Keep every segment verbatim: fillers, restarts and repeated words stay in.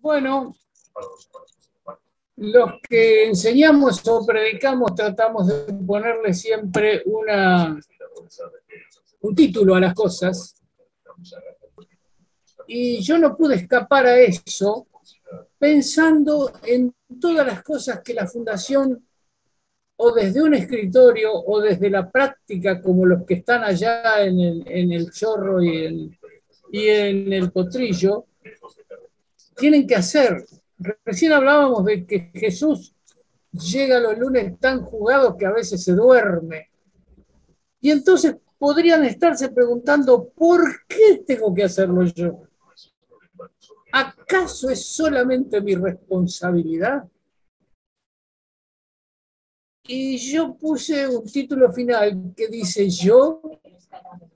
Bueno, los que enseñamos o predicamos tratamos de ponerle siempre una, un título a las cosas. Y yo no pude escapar a eso pensando en todas las cosas que la Fundación, o desde un escritorio, o desde la práctica, como los que están allá en el, en el chorro y en, y en el potrillo, tienen que hacer. Recién hablábamos de que Jesús llega los lunes tan jugado que a veces se duerme. Y entonces podrían estarse preguntando, ¿por qué tengo que hacerlo yo? ¿Acaso es solamente mi responsabilidad? Y yo puse un título final que dice, yo,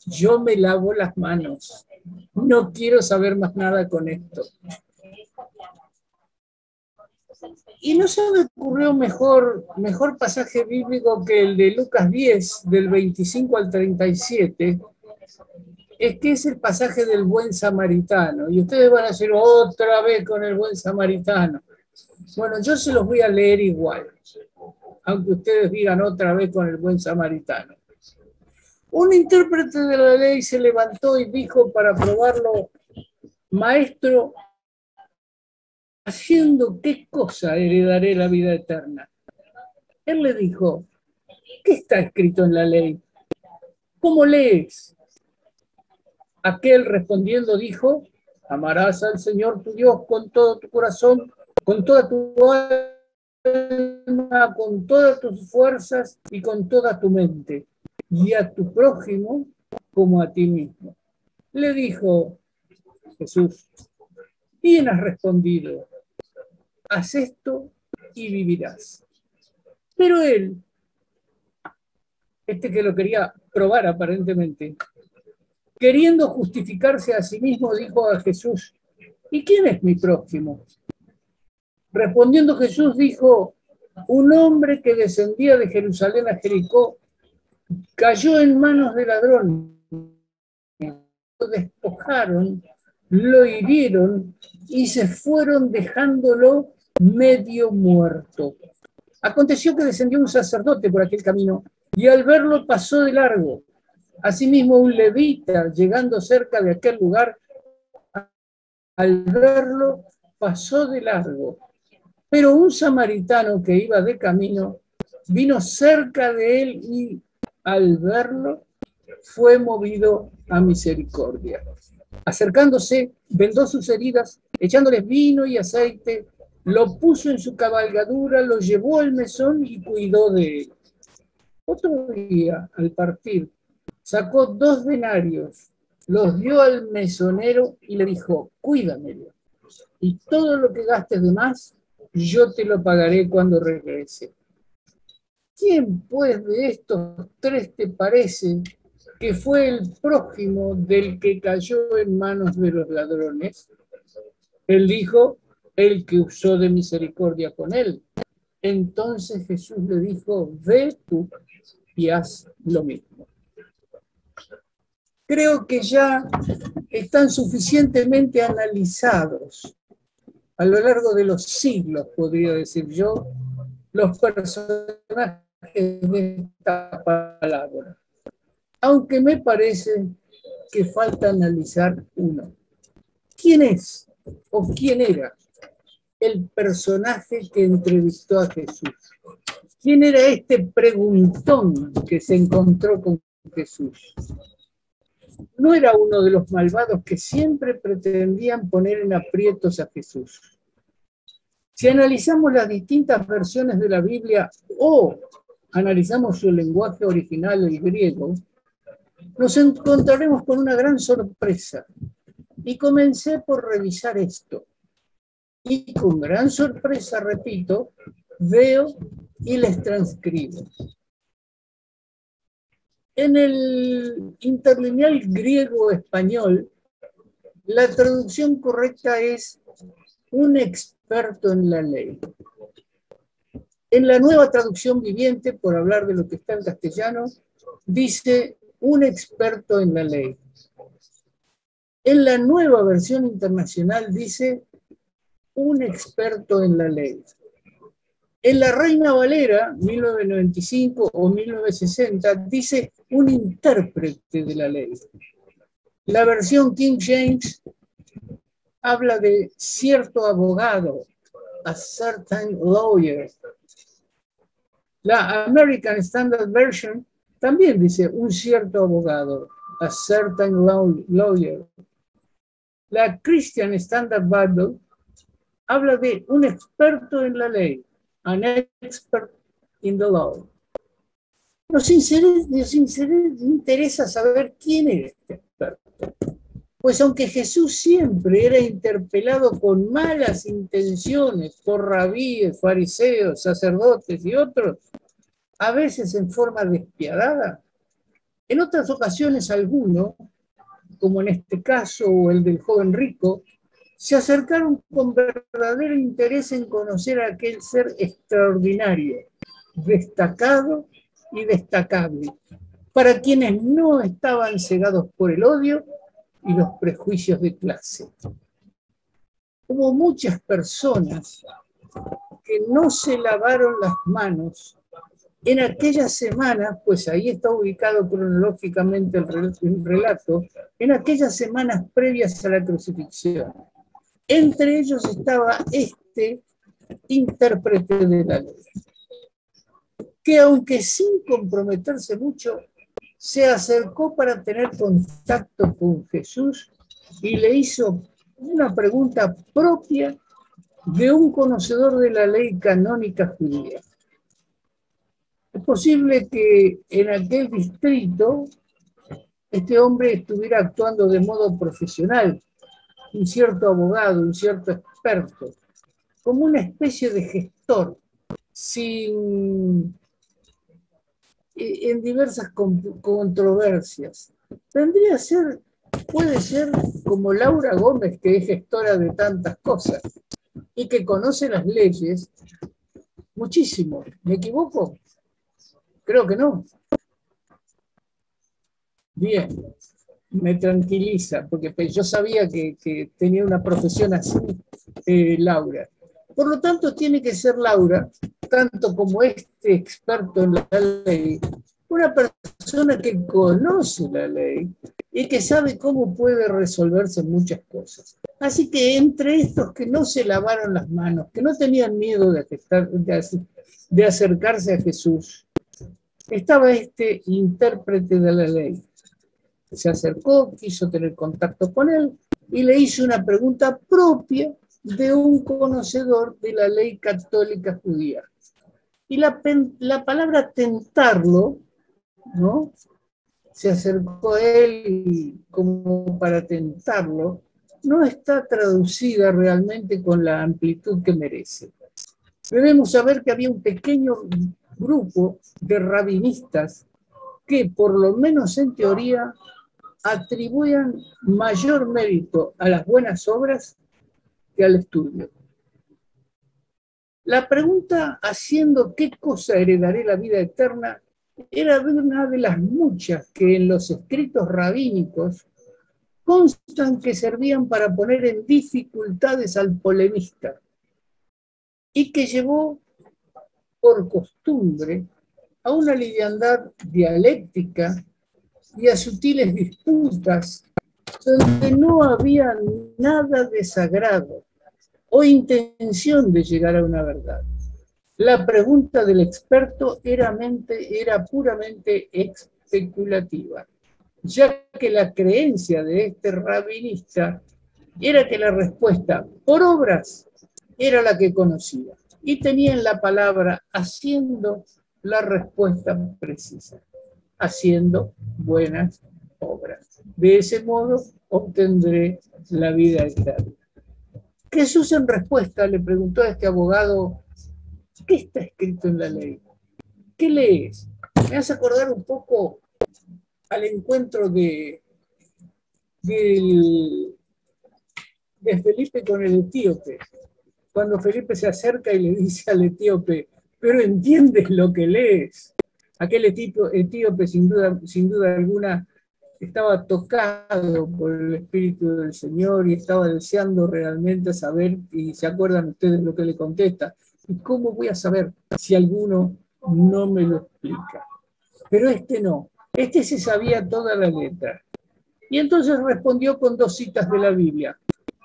yo me lavo las manos. No quiero saber más nada con esto. Y no se me ocurrió mejor, mejor pasaje bíblico que el de Lucas diez, del veinticinco al treinta y siete, es que es el pasaje del buen samaritano. Y ustedes van a hacer otra vez con el buen samaritano. Bueno, yo se los voy a leer igual, aunque ustedes digan otra vez con el buen samaritano. Un intérprete de la ley se levantó y dijo para probarlo, maestro, ¿haciendo qué cosa heredaré la vida eterna? Él le dijo, ¿qué está escrito en la ley? ¿Cómo lees? Aquel respondiendo dijo, amarás al Señor tu Dios con todo tu corazón, con toda tu alma, con todas tus fuerzas y con toda tu mente, y a tu prójimo como a ti mismo. Le dijo Jesús, bien has respondido, haz esto y vivirás. Pero él, este que lo quería probar aparentemente, queriendo justificarse a sí mismo, dijo a Jesús, ¿y quién es mi prójimo? Respondiendo Jesús dijo, un hombre que descendía de Jerusalén a Jericó, cayó en manos de ladrones, lo despojaron, lo hirieron y se fueron dejándolo medio muerto. Aconteció que descendió un sacerdote por aquel camino y al verlo pasó de largo. Asimismo un levita, llegando cerca de aquel lugar, al verlo pasó de largo. Pero un samaritano que iba de camino vino cerca de él y al verlo fue movido a misericordia. Acercándose, vendó sus heridas, echándoles vino y aceite, lo puso en su cabalgadura, lo llevó al mesón y cuidó de él. Otro día, al partir, sacó dos denarios, los dio al mesonero y le dijo, cuídamelo, y todo lo que gastes de más, yo te lo pagaré cuando regrese. ¿Quién, pues, de estos tres te parece que fue el prójimo del que cayó en manos de los ladrones? Él dijo, el que usó de misericordia con él. Entonces Jesús le dijo, ve tú y haz lo mismo. Creo que ya están suficientemente analizados a lo largo de los siglos, podría decir yo, los personajes de esta palabra. Aunque me parece que falta analizar uno. ¿Quién es o quién era el personaje que entrevistó a Jesús? ¿Quién era este preguntón que se encontró con Jesús? No era uno de los malvados que siempre pretendían poner en aprietos a Jesús. Si analizamos las distintas versiones de la Biblia o analizamos su lenguaje original, el griego, nos encontraremos con una gran sorpresa. Y comencé por revisar esto. Y con gran sorpresa, repito, veo y les transcribo. En el interlineal griego-español, la traducción correcta es un experto en la ley. En la nueva traducción viviente, por hablar de lo que está en castellano, dice un experto en la ley. En la nueva versión internacional dice un experto en la ley. En la Reina Valera, mil novecientos noventa y cinco o mil novecientos sesenta, dice un intérprete de la ley. La versión King James habla de cierto abogado, a certain lawyer. La American Standard Version también dice un cierto abogado, a certain lawyer. La Christian Standard Bible habla de un experto en la ley, an expert in the law. Nos interesa, nos interesa saber quién es este experto. Pues aunque Jesús siempre era interpelado con malas intenciones por rabíes, fariseos, sacerdotes y otros, a veces en forma despiadada, en otras ocasiones alguno, como en este caso o el del joven rico, se acercaron con verdadero interés en conocer a aquel ser extraordinario, destacado y destacable, para quienes no estaban cegados por el odio y los prejuicios de clase. Hubo muchas personas que no se lavaron las manos en aquellas semanas, pues ahí está ubicado cronológicamente el relato, en aquellas semanas previas a la crucifixión. Entre ellos estaba este intérprete de la ley, que aunque sin comprometerse mucho, se acercó para tener contacto con Jesús y le hizo una pregunta propia de un conocedor de la ley canónica judía. Es posible que en aquel distrito este hombre estuviera actuando de modo profesional, un cierto abogado, un cierto experto, como una especie de gestor, sin, en diversas controversias. Tendría que ser, puede ser como Laura Gómez, que es gestora de tantas cosas y que conoce las leyes muchísimo. ¿Me equivoco? Creo que no. Bien, me tranquiliza, porque yo sabía que, que tenía una profesión así, eh, Laura. Por lo tanto, tiene que ser Laura, tanto como este experto en la ley, una persona que conoce la ley y que sabe cómo puede resolverse muchas cosas. Así que entre estos que no se lavaron las manos, que no tenían miedo de, aceptar, de, de acercarse a Jesús, estaba este intérprete de la ley. Se acercó, quiso tener contacto con él y le hizo una pregunta propia de un conocedor de la ley católica judía. Y la, la palabra tentarlo, ¿no? Se acercó a él como para tentarlo, no está traducida realmente con la amplitud que merece. Debemos saber que había un pequeño grupo de rabinistas que, por lo menos en teoría, atribuían mayor mérito a las buenas obras que al estudio. La pregunta, haciendo qué cosa heredaré la vida eterna, era una de las muchas que en los escritos rabínicos constan que servían para poner en dificultades al polemista y que llevó por costumbre a una liviandad dialéctica y a sutiles disputas donde no había nada de sagrado o intención de llegar a una verdad. La pregunta del experto era, mente, era puramente especulativa, ya que la creencia de este rabinista era que la respuesta por obras era la que conocía, y tenía en la palabra haciendo la respuesta precisa, haciendo buenas obras. De ese modo obtendré la vida eterna. Jesús en respuesta le preguntó a este abogado, ¿qué está escrito en la ley? ¿Qué lees? Me hace acordar un poco al encuentro de, de, de Felipe con el etíope, cuando Felipe se acerca y le dice al etíope, pero ¿entiendes lo que lees? Aquel etíope, etíope sin duda, sin duda alguna, estaba tocado por el Espíritu del Señor y estaba deseando realmente saber, y se acuerdan ustedes lo que le contesta, ¿y cómo voy a saber si alguno no me lo explica? Pero este no, este se sabía toda la letra. Y entonces respondió con dos citas de la Biblia.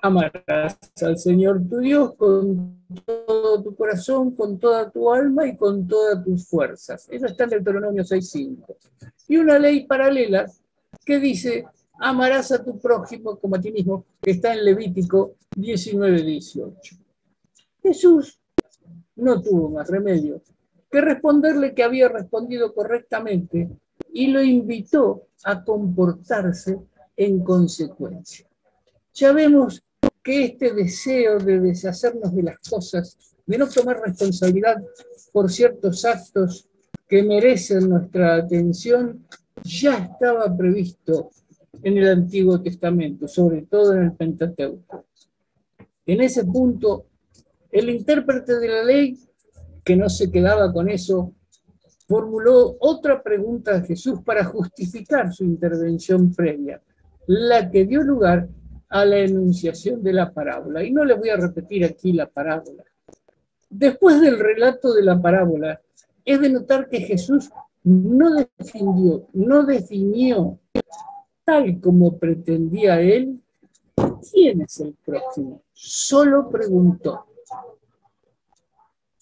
Amarás al Señor tu Dios con todo tu corazón, con toda tu alma y con todas tus fuerzas. Eso está en Deuteronomio seis cinco. Y una ley paralela que dice, amarás a tu prójimo como a ti mismo, que está en Levítico diecinueve dieciocho. Jesús no tuvo más remedio que responderle que había respondido correctamente y lo invitó a comportarse en consecuencia. Ya vemos que este deseo de deshacernos de las cosas, de no tomar responsabilidad por ciertos actos que merecen nuestra atención, ya estaba previsto en el Antiguo Testamento, sobre todo en el Pentateuco. En ese punto, el intérprete de la ley, que no se quedaba con eso, formuló otra pregunta a Jesús para justificar su intervención previa, la que dio lugar a la enunciación de la parábola. Y no les voy a repetir aquí la parábola. Después del relato de la parábola, es de notar que Jesús no definió, no definió tal como pretendía él, ¿quién es el prójimo? Solo preguntó,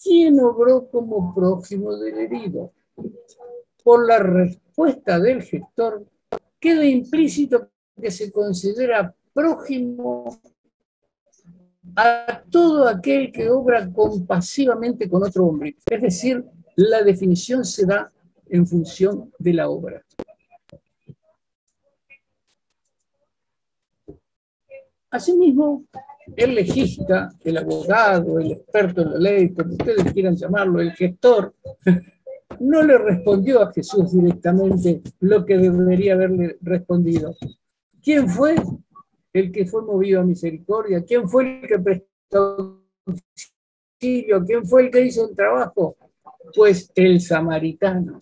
¿quién obró como prójimo del herido? Por la respuesta del gestor, queda implícito que se considera prójimo a todo aquel que obra compasivamente con otro hombre. Es decir, la definición se da en función de la obra. Asimismo, el legista, el abogado, el experto en la ley, como ustedes quieran llamarlo, el gestor, no le respondió a Jesús directamente lo que debería haberle respondido. ¿Quién fue el que fue movido a misericordia? ¿Quién fue el que prestó auxilio? ¿Quién fue el que hizo el trabajo? Pues el samaritano.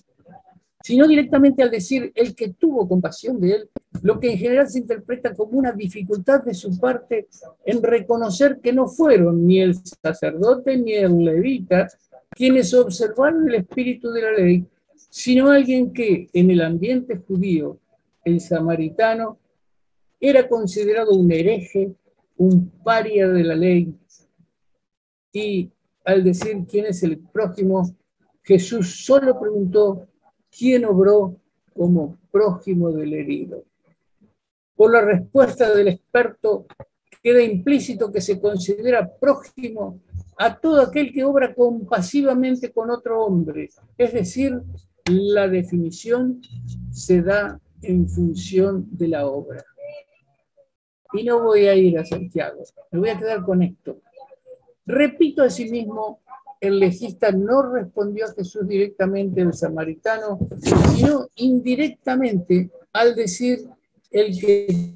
Sino directamente al decir el que tuvo compasión de él, lo que en general se interpreta como una dificultad de su parte en reconocer que no fueron ni el sacerdote ni el levita quienes observaron el espíritu de la ley, sino alguien que en el ambiente judío, el samaritano, era considerado un hereje, un paria de la ley. Y al decir quién es el prójimo, Jesús solo preguntó quién obró como prójimo del herido. Por la respuesta del experto, queda implícito que se considera prójimo a todo aquel que obra compasivamente con otro hombre. Es decir, la definición se da en función de la obra. Y no voy a ir a Santiago, me voy a quedar con esto. Repito, asimismo, el legista no respondió a Jesús directamente, el samaritano, sino indirectamente al decir el que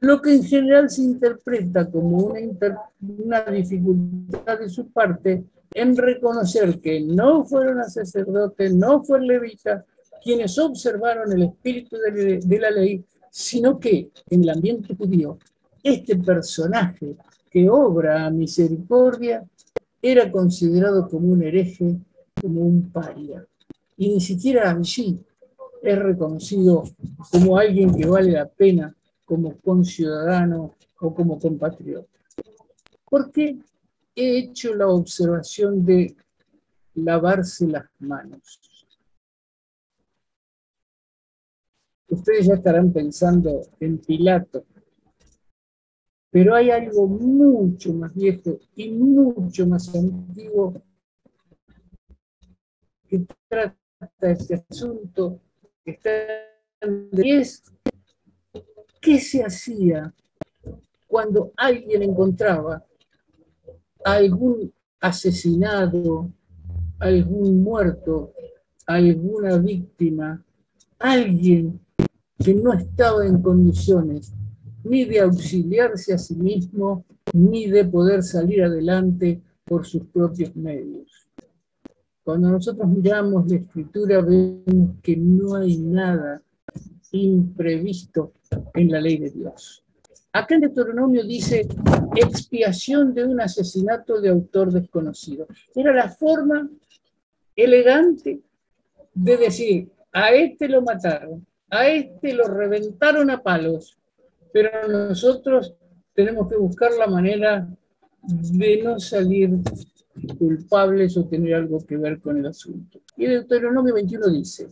lo que en general se interpreta como una, inter, una dificultad de su parte en reconocer que no fueron sacerdotes, no fue levita, quienes observaron el espíritu de la ley, sino que en el ambiente judío, este personaje que obra a misericordia era considerado como un hereje, como un paria. Y ni siquiera allí es reconocido como alguien que vale la pena, como conciudadano o como compatriota. ¿Por qué he hecho la observación de lavarse las manos? Ustedes ya estarán pensando en Pilato, pero hay algo mucho más viejo y mucho más antiguo que trata este asunto, que está en diez, ¿qué se hacía cuando alguien encontraba algún asesinado, algún muerto, alguna víctima, alguien que no estaba en condiciones ni de auxiliarse a sí mismo, ni de poder salir adelante por sus propios medios? Cuando nosotros miramos la Escritura vemos que no hay nada imprevisto en la ley de Dios. Acá en Deuteronomio dice expiación de un asesinato de autor desconocido. Era la forma elegante de decir, a este lo mataron, a este lo reventaron a palos, pero nosotros tenemos que buscar la manera de no salir culpables o tener algo que ver con el asunto. Y el Deuteronomio veintiuno dice,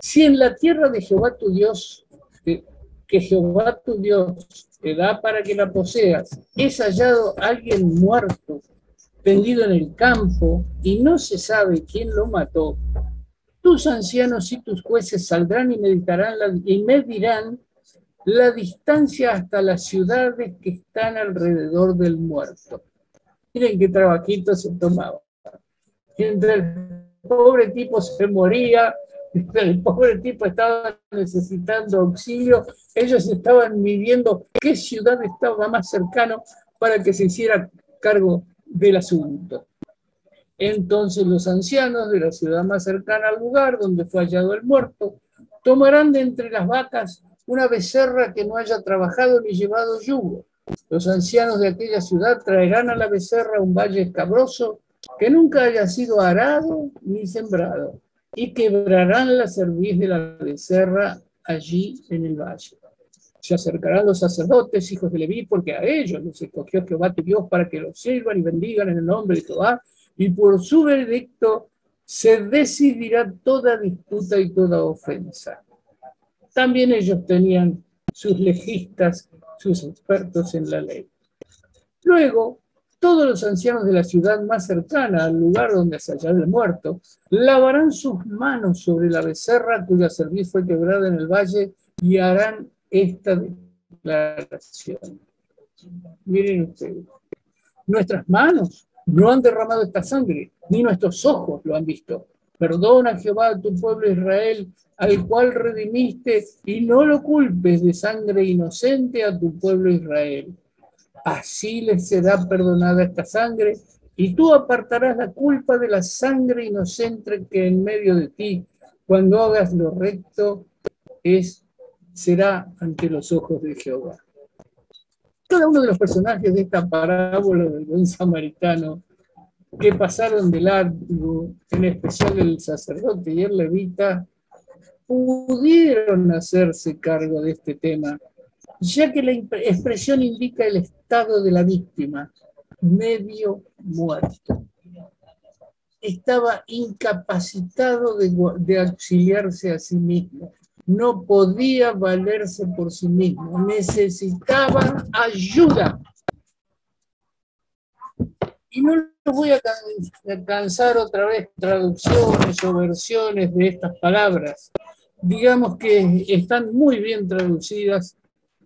si en la tierra de Jehová tu Dios, que Jehová tu Dios te da para que la poseas, es hallado alguien muerto, tendido en el campo, y no se sabe quién lo mató, tus ancianos y tus jueces saldrán y meditarán la, y medirán la distancia hasta las ciudades que están alrededor del muerto. Miren qué trabajito se tomaba. Mientras el pobre tipo se moría, el pobre tipo estaba necesitando auxilio, ellos estaban midiendo qué ciudad estaba más cercano para que se hiciera cargo del asunto. Entonces los ancianos de la ciudad más cercana al lugar donde fue hallado el muerto tomarán de entre las vacas una becerra que no haya trabajado ni llevado yugo. Los ancianos de aquella ciudad traerán a la becerra un valle escabroso que nunca haya sido arado ni sembrado, y quebrarán la cerviz de la becerra allí en el valle. Se acercarán los sacerdotes, hijos de Leví, porque a ellos los escogió Jehová tu Dios para que los sirvan y bendigan en el nombre de Jehová, y por su veredicto se decidirá toda disputa y toda ofensa. También ellos tenían sus legistas, sus expertos en la ley. Luego, todos los ancianos de la ciudad más cercana al lugar donde se halló el muerto lavarán sus manos sobre la becerra cuya cerviz fue quebrada en el valle y harán esta declaración. Miren ustedes, nuestras manos no han derramado esta sangre, ni nuestros ojos lo han visto. Perdona, Jehová, a tu pueblo Israel, al cual redimiste, y no lo culpes de sangre inocente a tu pueblo Israel. Así les será perdonada esta sangre, y tú apartarás la culpa de la sangre inocente que en medio de ti, cuando hagas lo recto, es, será ante los ojos de Jehová. Cada uno de los personajes de esta parábola del buen samaritano que pasaron de largo, en especial el sacerdote y el levita, pudieron hacerse cargo de este tema, ya que la expresión indica el estado de la víctima, medio muerto. Estaba incapacitado de, de auxiliarse a sí mismo. No podía valerse por sí mismo, necesitaba ayuda. Y no los voy a cansar otra vez traducciones o versiones de estas palabras. Digamos que están muy bien traducidas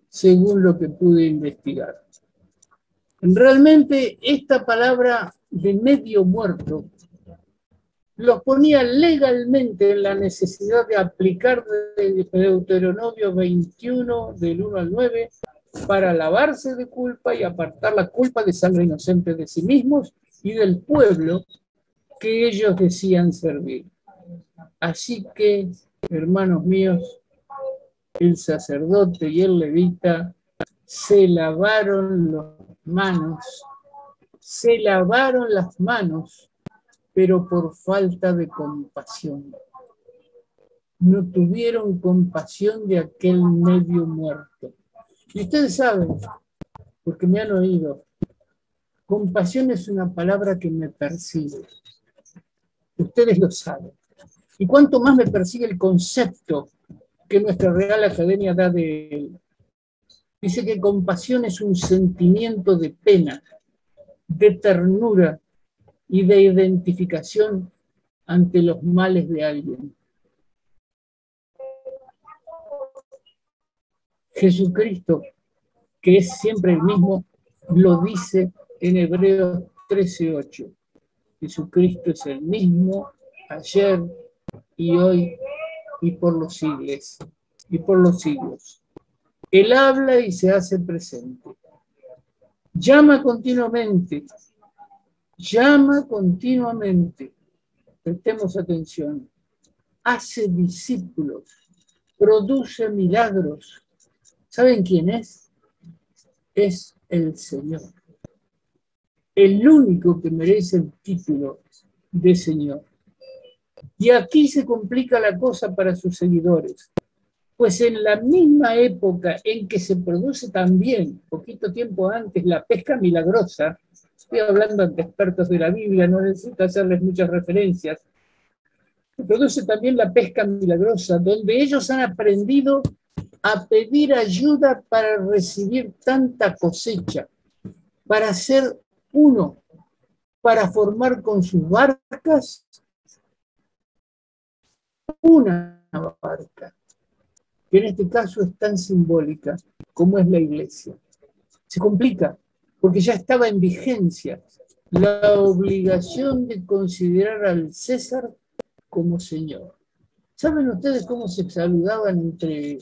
según lo que pude investigar. Realmente esta palabra de medio muerto los ponía legalmente en la necesidad de aplicar Deuteronomio veintiuno, del uno al nueve, para lavarse de culpa y apartar la culpa de sangre inocente de sí mismos y del pueblo que ellos decían servir. Así que, hermanos míos, el sacerdote y el levita se lavaron las manos, se lavaron las manos, pero por falta de compasión. No tuvieron compasión de aquel medio muerto. Y ustedes saben, porque me han oído, compasión es una palabra que me persigue. Ustedes lo saben. Y cuanto más me persigue el concepto que nuestra Real Academia da de él. Dice que compasión es un sentimiento de pena, de ternura, y de identificación ante los males de alguien. Jesucristo, que es siempre el mismo, lo dice en Hebreos trece ocho. Jesucristo es el mismo ayer y hoy y por los siglos. Y por los siglos. Él habla y se hace presente. Llama continuamente. Llama continuamente, prestemos atención, hace discípulos, produce milagros. ¿Saben quién es? Es el Señor. El único que merece el título de Señor. Y aquí se complica la cosa para sus seguidores. Pues en la misma época en que se produce también, poquito tiempo antes, la pesca milagrosa, estoy hablando ante expertos de la Biblia, no necesito hacerles muchas referencias, se produce también la pesca milagrosa, donde ellos han aprendido a pedir ayuda para recibir tanta cosecha, para ser uno, para formar con sus barcas una barca, que en este caso es tan simbólica como es la iglesia. Se complica, porque ya estaba en vigencia la obligación de considerar al César como Señor. ¿Saben ustedes cómo se saludaban entre,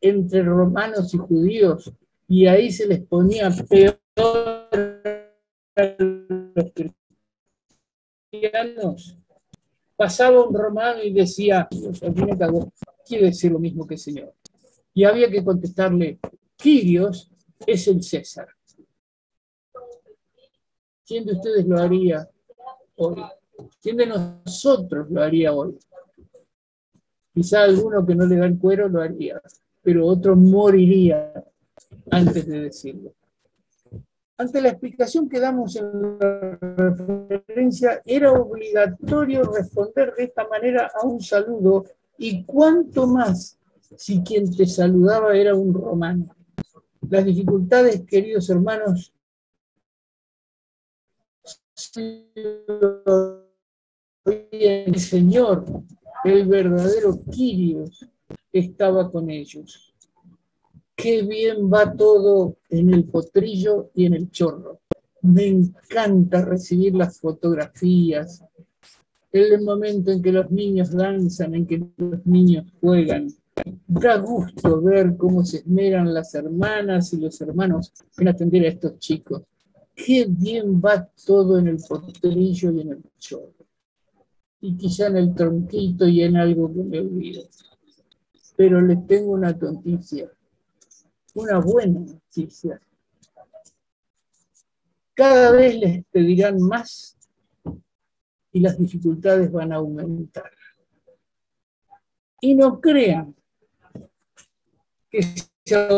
entre romanos y judíos? Y ahí se les ponía peor a los cristianos. Pasaba un romano y decía, quiere decir lo mismo que Señor. Y había que contestarle, Kyrios es el César. ¿Quién de ustedes lo haría hoy? ¿Quién de nosotros lo haría hoy? Quizá alguno que no le da el cuero lo haría, pero otro moriría antes de decirlo. Ante la explicación que damos en la referencia, era obligatorio responder de esta manera a un saludo, y cuánto más si quien te saludaba era un romano. Las dificultades, queridos hermanos, el Señor, el verdadero Kyrios, estaba con ellos. Qué bien va todo en el potrillo y en el chorro. Me encanta recibir las fotografías, el momento en que los niños danzan, en que los niños juegan. Da gusto ver cómo se esmeran las hermanas y los hermanos en atender a estos chicos. Qué bien va todo en el potrillo y en el chorro. Y quizá en el tronquito y en algo que me olvido. Pero les tengo una noticia. Una buena noticia. Cada vez les pedirán más y las dificultades van a aumentar. Y no crean que se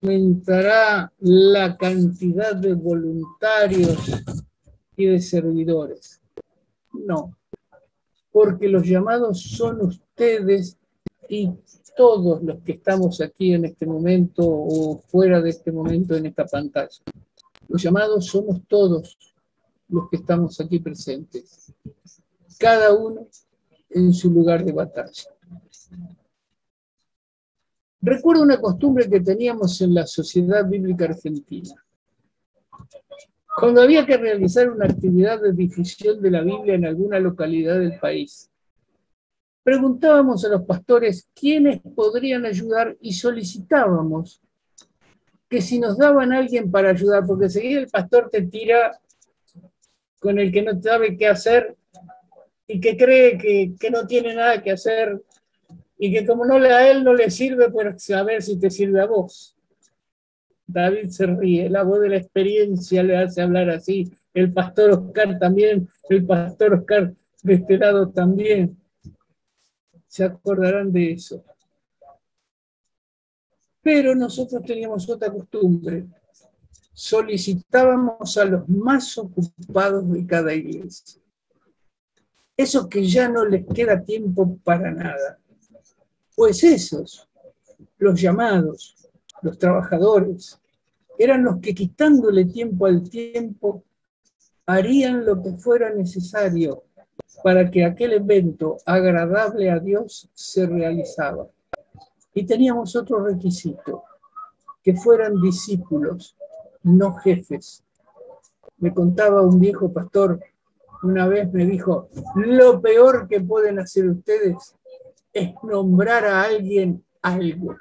aumentará la cantidad de voluntarios y de servidores. No, porque los llamados son ustedes y todos los que estamos aquí en este momento o fuera de este momento en esta pantalla. Los llamados somos todos los que estamos aquí presentes, cada uno en su lugar de batalla. Recuerdo una costumbre que teníamos en la Sociedad Bíblica Argentina. Cuando había que realizar una actividad de difusión de la Biblia en alguna localidad del país, preguntábamos a los pastores quiénes podrían ayudar y solicitábamos que si nos daban a alguien para ayudar, porque enseguida el pastor te tira con el que no sabe qué hacer y que cree que, que no tiene nada que hacer y que como no le a él no le sirve, pues a ver si te sirve a vos. David se ríe, la voz de la experiencia le hace hablar así, el pastor Oscar también, el pastor Oscar de este lado también. Se acordarán de eso. Pero nosotros teníamos otra costumbre. Solicitábamos a los más ocupados de cada iglesia. Esos que ya no les queda tiempo para nada. Pues esos, los llamados, los trabajadores, eran los que quitándole tiempo al tiempo, harían lo que fuera necesario para que aquel evento agradable a Dios se realizaba. Y teníamos otro requisito, que fueran discípulos, no jefes. Me contaba un viejo pastor, una vez me dijo, lo peor que pueden hacer ustedes es nombrar a alguien algo.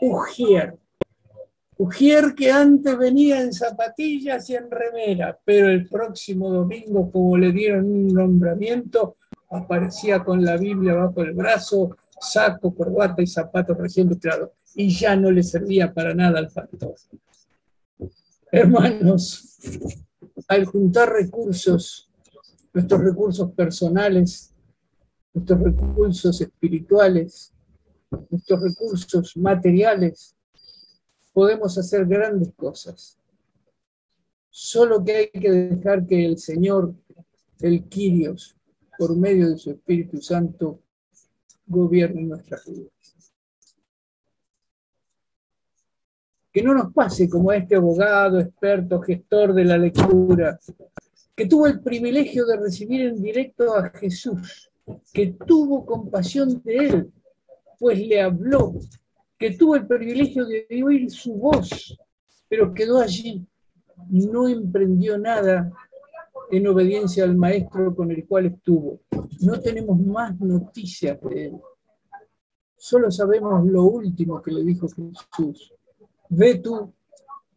Ujier, Ujier que antes venía en zapatillas y en remera, pero el próximo domingo, como le dieron un nombramiento, aparecía con la Biblia bajo el brazo, saco, corbata y zapatos recién lustrados, y ya no le servía para nada al factor. Hermanos, al juntar recursos, nuestros recursos personales, nuestros recursos espirituales, nuestros recursos materiales, podemos hacer grandes cosas. Solo que hay que dejar que el Señor, el Kyrios, por medio de su Espíritu Santo, gobierne nuestras vidas. Que no nos pase como este abogado, experto, gestor de la lectura, que tuvo el privilegio de recibir en directo a Jesús, que tuvo compasión de él, pues le habló, que tuvo el privilegio de oír su voz, pero quedó allí, no emprendió nada en obediencia al maestro con el cual estuvo. No tenemos más noticias de él. Solo sabemos lo último que le dijo Jesús. Ve tú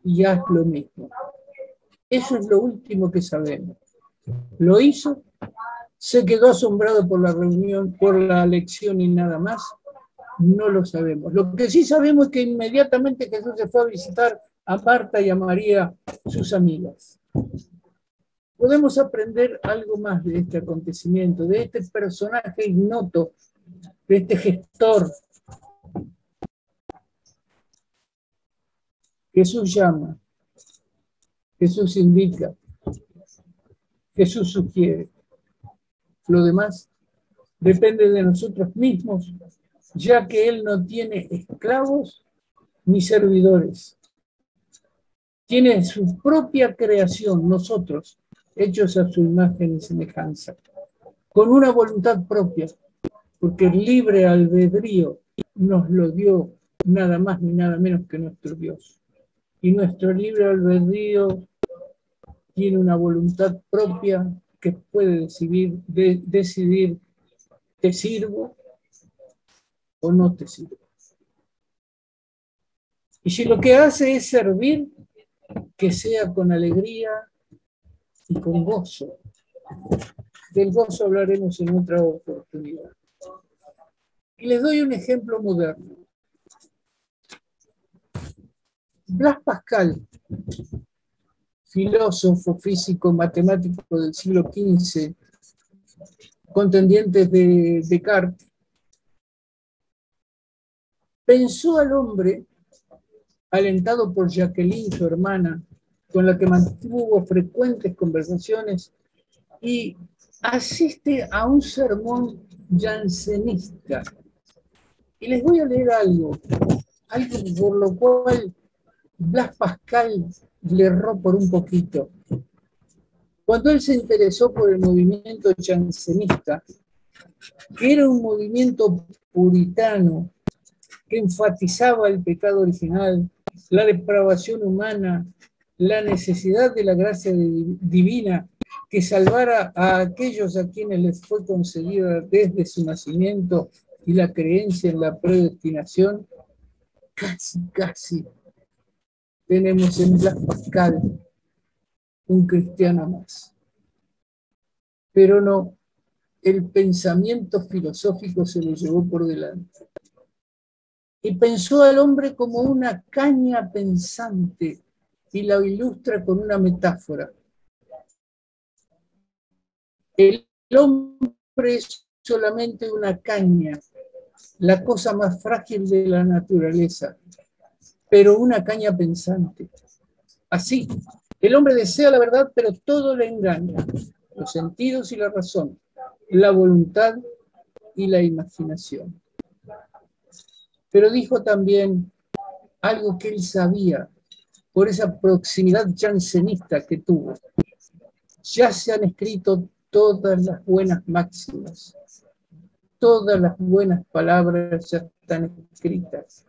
y haz lo mismo. Eso es lo último que sabemos. Lo hizo, se quedó asombrado por la reunión, por la lección y nada más. No lo sabemos. Lo que sí sabemos es que inmediatamente Jesús se fue a visitar a Marta y a María, sus amigas. Podemos aprender algo más de este acontecimiento, de este personaje ignoto, de este gestor. Jesús llama, Jesús indica, Jesús sugiere. Lo demás depende de nosotros mismos, ya que Él no tiene esclavos ni servidores. Tiene su propia creación, nosotros, hechos a su imagen y semejanza, con una voluntad propia, porque el libre albedrío nos lo dio nada más ni nada menos que nuestro Dios. Y nuestro libre albedrío tiene una voluntad propia que puede decidir, de, decidir ¿te sirvo o no te sirvo? Y si lo que hace es servir, que sea con alegría y con gozo. Del gozo hablaremos en otra oportunidad. Y les doy un ejemplo moderno. Blaise Pascal, filósofo, físico, matemático del siglo quince, contendiente de Descartes, pensó al hombre, alentado por Jacqueline, su hermana, con la que mantuvo frecuentes conversaciones, y asiste a un sermón jansenista. Y les voy a leer algo, algo por lo cual Blaise Pascal le erró por un poquito. Cuando él se interesó por el movimiento jansenista, que era un movimiento puritano, que enfatizaba el pecado original, la depravación humana, la necesidad de la gracia divina que salvara a aquellos a quienes les fue concedida desde su nacimiento y la creencia en la predestinación, casi, casi tenemos en Blaise Pascal un cristiano más. Pero no, el pensamiento filosófico se lo llevó por delante. Y pensó al hombre como una caña pensante y la ilustra con una metáfora. El hombre es solamente una caña, la cosa más frágil de la naturaleza, pero una caña pensante. Así, el hombre desea la verdad, pero todo le engaña, los sentidos y la razón, la voluntad y la imaginación. Pero dijo también algo que él sabía por esa proximidad jansenista que tuvo. Ya se han escrito todas las buenas máximas, todas las buenas palabras ya están escritas.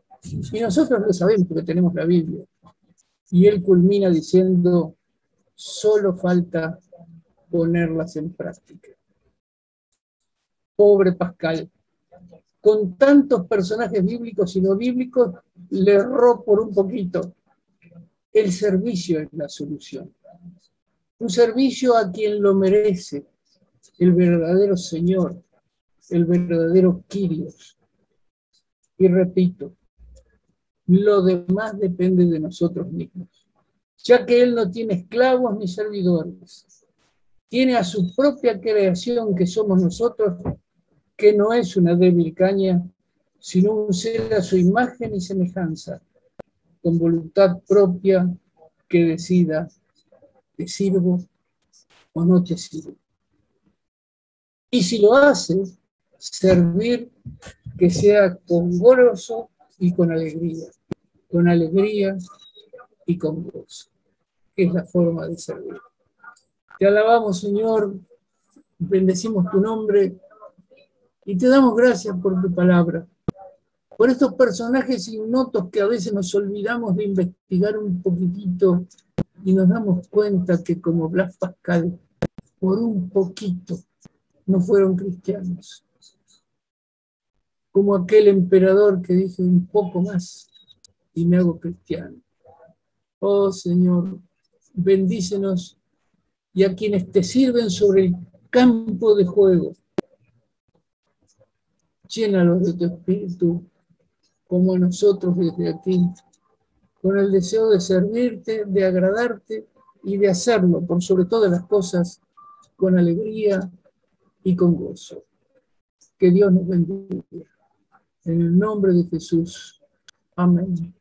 Y nosotros lo sabemos porque tenemos la Biblia. Y él culmina diciendo, solo falta ponerlas en práctica. Pobre Pascal. Con tantos personajes bíblicos y no bíblicos, le erró por un poquito. El servicio es la solución. Un servicio a quien lo merece, el verdadero Señor, el verdadero Kyrios. Y repito, lo demás depende de nosotros mismos, ya que Él no tiene esclavos ni servidores. Tiene a su propia creación, que somos nosotros, que no es una débil caña, sino un ser a su imagen y semejanza, con voluntad propia que decida, ¿te sirvo o no te sirvo? Y si lo hace, servir que sea con gozo y con alegría, con alegría y con gozo, que es la forma de servir. Te alabamos, Señor, bendecimos tu nombre y te damos gracias por tu palabra, por estos personajes ignotos que a veces nos olvidamos de investigar un poquitito y nos damos cuenta que, como Blaise Pascal, por un poquito no fueron cristianos. Como aquel emperador que dijo un poco más y me hago cristiano. Oh Señor, bendícenos y a quienes te sirven sobre el campo de juego. Llénalos de tu espíritu, como nosotros desde aquí, con el deseo de servirte, de agradarte y de hacerlo, por sobre todas las cosas, con alegría y con gozo. Que Dios nos bendiga. En el nombre de Jesús. Amén.